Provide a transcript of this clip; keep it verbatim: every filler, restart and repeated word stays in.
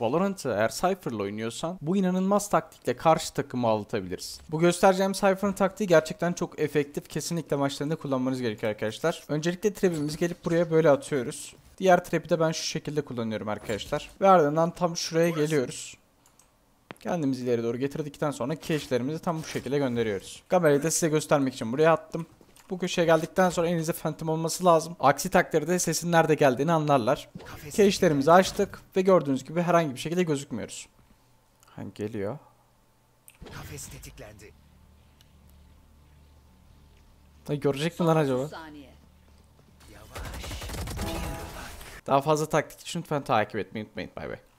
Valorant'ı eğer Cypher'la oynuyorsan bu inanılmaz taktikle karşı takımı avlatabilirsin. Bu göstereceğim Cypher'ın taktiği gerçekten çok efektif. Kesinlikle maçlarında kullanmanız gerekiyor arkadaşlar. Öncelikle trap'imiz gelip buraya böyle atıyoruz. Diğer trap'i de ben şu şekilde kullanıyorum arkadaşlar. Ve ardından tam şuraya geliyoruz. Kendimizi ileri doğru getirdikten sonra cache'lerimizi tam bu şekilde gönderiyoruz. Kamerayı da size göstermek için buraya attım. Bu köşeye geldikten sonra elinizde Phantom olması lazım. Aksi takdirde sesin nerede geldiğini anlarlar. Cache'lerimizi açtık ve gördüğünüz gibi herhangi bir şekilde gözükmüyoruz. Ha, geliyor. Kafes tetiklendi. Da görecek mi lan acaba? Daha fazla taktik için lütfen takip etmeyi unutmayın. Bay bay.